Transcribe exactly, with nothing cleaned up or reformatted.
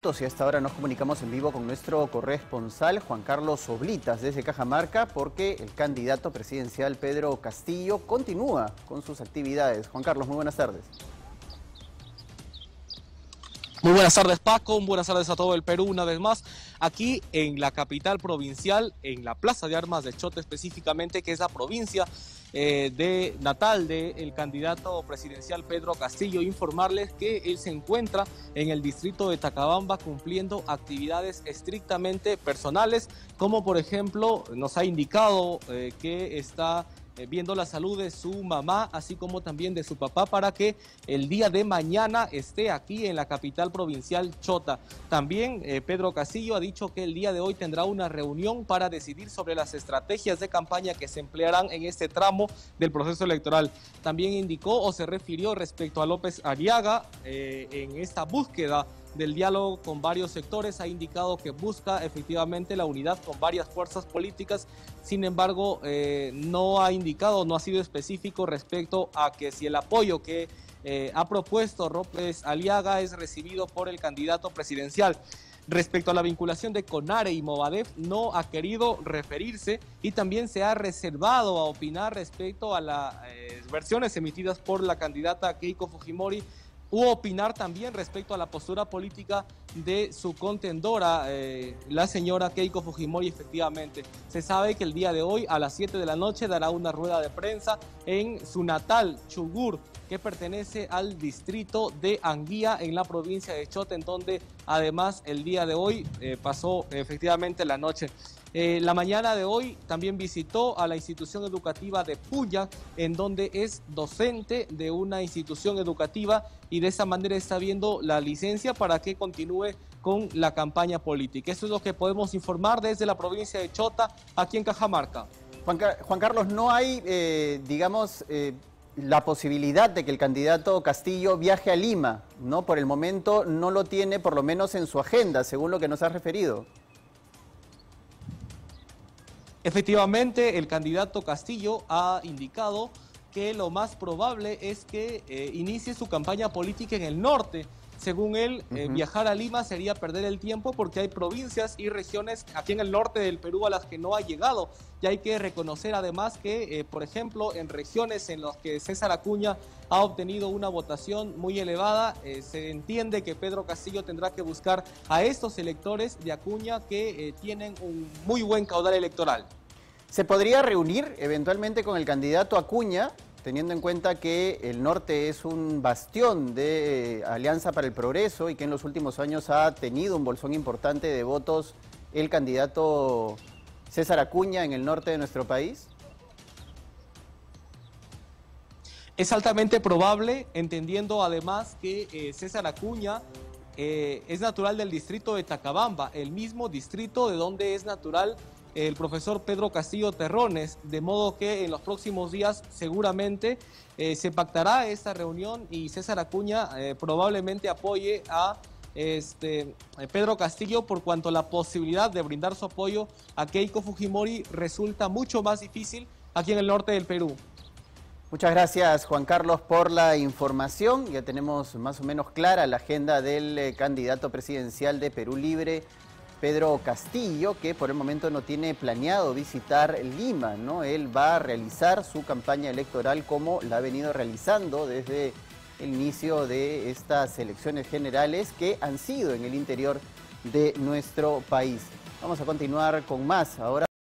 Y hasta ahora nos comunicamos en vivo con nuestro corresponsal Juan Carlos Oblitas desde Cajamarca, porque el candidato presidencial Pedro Castillo continúa con sus actividades. Juan Carlos, muy buenas tardes. Muy buenas tardes, Paco, buenas tardes a todo el Perú una vez más, aquí en la capital provincial, en la Plaza de Armas de Chota específicamente, que es la provincia eh, de natal del candidato presidencial Pedro Castillo. Informarles que él se encuentra en el distrito de Tacabamba cumpliendo actividades estrictamente personales, como por ejemplo nos ha indicado eh, que está viendo la salud de su mamá, así como también de su papá, para que el día de mañana esté aquí en la capital provincial Chota. También eh, Pedro Castillo ha dicho que el día de hoy tendrá una reunión para decidir sobre las estrategias de campaña que se emplearán en este tramo del proceso electoral. También indicó o se refirió respecto a López Aliaga eh, en esta búsqueda del diálogo con varios sectores. Ha indicado que busca efectivamente la unidad con varias fuerzas políticas, sin embargo eh, no ha indicado, no ha sido específico respecto a que si el apoyo que eh, ha propuesto López Aliaga es recibido por el candidato presidencial. Respecto a la vinculación de CONARE y Movadef, no ha querido referirse y también se ha reservado a opinar respecto a las eh, versiones emitidas por la candidata Keiko Fujimori, u opinar también respecto a la postura política de su contendora, eh, la señora Keiko Fujimori. Efectivamente, se sabe que el día de hoy a las siete de la noche dará una rueda de prensa en su natal Chugur, que pertenece al distrito de Anguilla en la provincia de Chota, en donde además el día de hoy eh, pasó efectivamente la noche. Eh, la mañana de hoy también visitó a la institución educativa de Puya, en donde es docente de una institución educativa, y de esa manera está viendo la licencia para que continúe con la campaña política. Eso es lo que podemos informar desde la provincia de Chota, aquí en Cajamarca. Juan, Car- Juan Carlos, no hay, eh, digamos, eh, la posibilidad de que el candidato Castillo viaje a Lima, ¿no? Por el momento no lo tiene, por lo menos en su agenda, según lo que nos has referido. Efectivamente, el candidato Castillo ha indicado que lo más probable es que eh, inicie su campaña política en el norte. Según él, eh, uh-huh. viajar a Lima sería perder el tiempo, porque hay provincias y regiones aquí en el norte del Perú a las que no ha llegado. Y hay que reconocer además que, eh, por ejemplo, en regiones en las que César Acuña ha obtenido una votación muy elevada, eh, se entiende que Pedro Castillo tendrá que buscar a estos electores de Acuña que eh, tienen un muy buen caudal electoral. ¿Se podría reunir eventualmente con el candidato Acuña, teniendo en cuenta que el norte es un bastión de Alianza para el Progreso y que en los últimos años ha tenido un bolsón importante de votos el candidato César Acuña en el norte de nuestro país? Es altamente probable, entendiendo además que eh, César Acuña eh, es natural del distrito de Tacabamba, el mismo distrito de donde es natural el profesor Pedro Castillo Terrones, de modo que en los próximos días seguramente eh, se pactará esta reunión y César Acuña eh, probablemente apoye a este, Pedro Castillo, por cuanto la posibilidad de brindar su apoyo a Keiko Fujimori resulta mucho más difícil aquí en el norte del Perú. Muchas gracias, Juan Carlos, por la información. Ya tenemos más o menos clara la agenda del eh, candidato presidencial de Perú Libre, Pedro Castillo, que por el momento no tiene planeado visitar Lima, ¿no? Él va a realizar su campaña electoral como la ha venido realizando desde el inicio de estas elecciones generales que han sido en el interior de nuestro país. Vamos a continuar con más ahora.